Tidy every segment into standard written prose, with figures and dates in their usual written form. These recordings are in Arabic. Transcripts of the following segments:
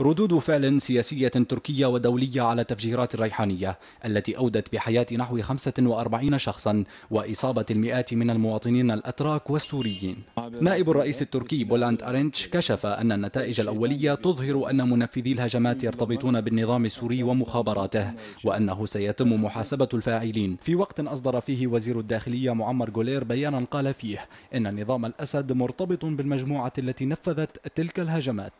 ردود فعل سياسية تركية ودولية على تفجيرات الريحانية التي أودت بحياة نحو 45 شخصا وإصابة المئات من المواطنين الأتراك والسوريين. نائب الرئيس التركي بولاند أرينش كشف أن النتائج الأولية تظهر أن منفذي الهجمات يرتبطون بالنظام السوري ومخابراته، وأنه سيتم محاسبة الفاعلين. في وقت أصدر فيه وزير الداخلية معمر غولير بيانا قال فيه إن نظام الأسد مرتبط بالمجموعة التي نفذت تلك الهجمات.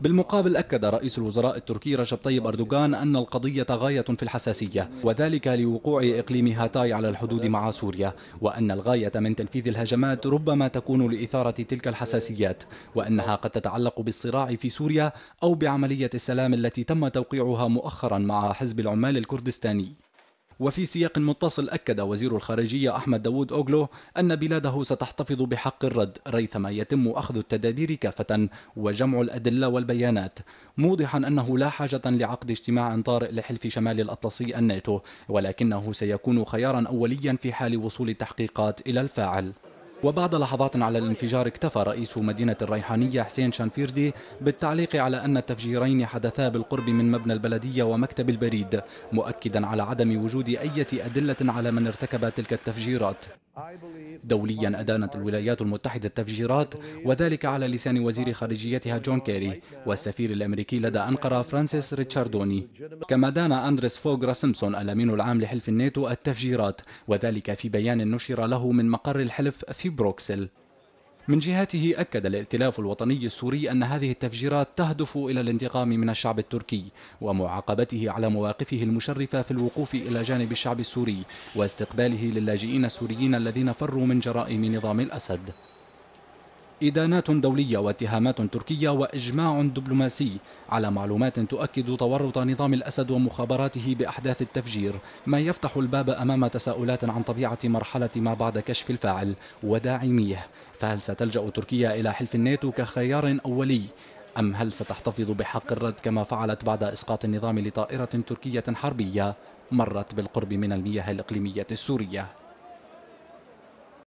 بالمقابل أكد رئيس الوزراء التركي رجب طيب أردوغان أن القضية غاية في الحساسية، وذلك لوقوع إقليم هاتاي على الحدود مع سوريا، وأن الغاية من تنفيذ الهجمات ربما تكون لإثارة تلك الحساسيات، وأنها قد تتعلق بالصراع في سوريا أو بعملية السلام التي تم توقيعها مؤخرا مع حزب العمال الكردستاني. وفي سياق متصل أكد وزير الخارجية أحمد داود أوغلو أن بلاده ستحتفظ بحق الرد ريثما يتم أخذ التدابير كافة وجمع الأدلة والبيانات، موضحا أنه لا حاجة لعقد اجتماع طارئ لحلف شمال الأطلسي الناتو، ولكنه سيكون خيارا أوليا في حال وصول التحقيقات إلى الفاعل. وبعد لحظات على الانفجار اكتفى رئيس مدينة الريحانية حسين شنفيردي بالتعليق على أن التفجيرين حدثا بالقرب من مبنى البلدية ومكتب البريد، مؤكدا على عدم وجود أي أدلة على من ارتكب تلك التفجيرات. دوليا أدانت الولايات المتحدة التفجيرات، وذلك على لسان وزير خارجيتها جون كيري والسفير الأمريكي لدى أنقرة فرانسيس ريتشاردوني. كما دان أندرس فوغ راسمسون الأمين العام لحلف الناتو التفجيرات، وذلك في بيان نشر له من مقر الحلف في بروكسل. من جهته أكد الائتلاف الوطني السوري أن هذه التفجيرات تهدف إلى الانتقام من الشعب التركي ومعاقبته على مواقفه المشرفة في الوقوف إلى جانب الشعب السوري واستقباله للاجئين السوريين الذين فروا من جرائم نظام الأسد. إدانات دولية واتهامات تركية وإجماع دبلوماسي على معلومات تؤكد تورط نظام الأسد ومخابراته بأحداث التفجير، ما يفتح الباب أمام تساؤلات عن طبيعة مرحلة ما بعد كشف الفاعل وداعميه. فهل ستلجأ تركيا إلى حلف الناتو كخيار أولي؟ أم هل ستحتفظ بحق الرد كما فعلت بعد إسقاط النظام لطائرة تركية حربية مرت بالقرب من المياه الإقليمية السورية؟